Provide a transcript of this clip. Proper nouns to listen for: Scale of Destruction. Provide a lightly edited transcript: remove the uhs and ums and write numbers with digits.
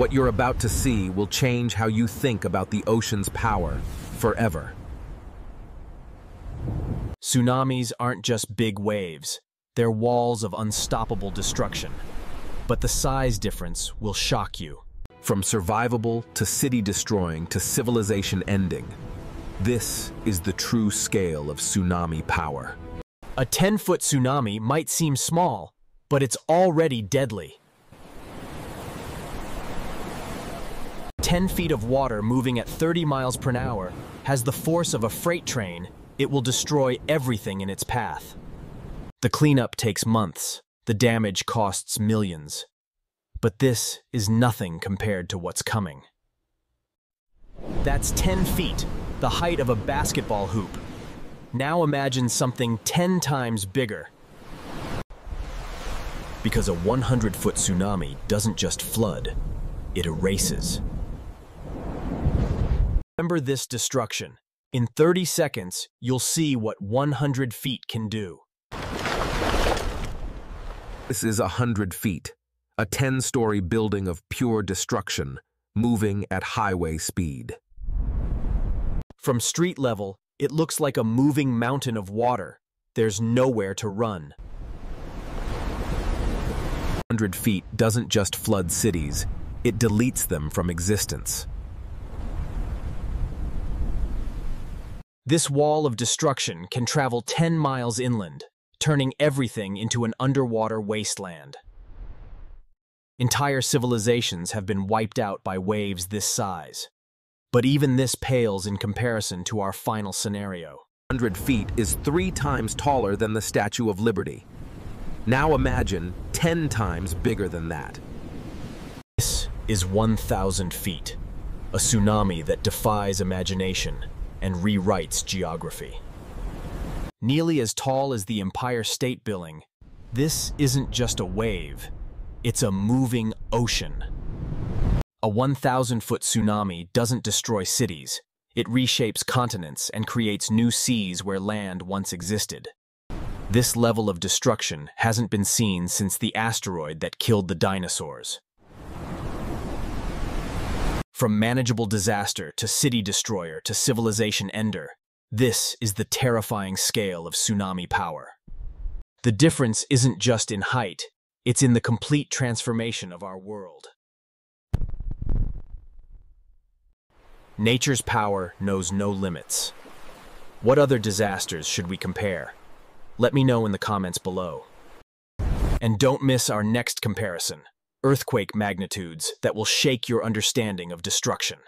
What you're about to see will change how you think about the ocean's power forever. Tsunamis aren't just big waves. They're walls of unstoppable destruction. But the size difference will shock you. From survivable to city-destroying to civilization-ending, this is the true scale of tsunami power. A 10-foot tsunami might seem small, but it's already deadly. 10 feet of water moving at 30 miles per hour has the force of a freight train. It will destroy everything in its path. The cleanup takes months. The damage costs millions. But this is nothing compared to what's coming. That's 10 feet, the height of a basketball hoop. Now imagine something 10 times bigger. Because a 100-foot tsunami doesn't just flood, it erases. Remember this destruction. In 30 seconds, you'll see what 100 feet can do. This is 100 feet, a 10-story building of pure destruction, moving at highway speed. From street level, it looks like a moving mountain of water. There's nowhere to run. 100 feet doesn't just flood cities, it deletes them from existence. This wall of destruction can travel 10 miles inland, turning everything into an underwater wasteland. Entire civilizations have been wiped out by waves this size. But even this pales in comparison to our final scenario. 100 feet is 3 times taller than the Statue of Liberty. Now imagine 10 times bigger than that. This is 1,000 feet, a tsunami that defies imagination and rewrites geography. Nearly as tall as the Empire State Building, this isn't just a wave, it's a moving ocean. A 1,000-foot tsunami doesn't destroy cities, it reshapes continents and creates new seas where land once existed. This level of destruction hasn't been seen since the asteroid that killed the dinosaurs. From manageable disaster to city destroyer to civilization ender, this is the terrifying scale of tsunami power. The difference isn't just in height, it's in the complete transformation of our world. Nature's power knows no limits. What other disasters should we compare? Let me know in the comments below. And don't miss our next comparison. Earthquake magnitudes that will shake your understanding of destruction.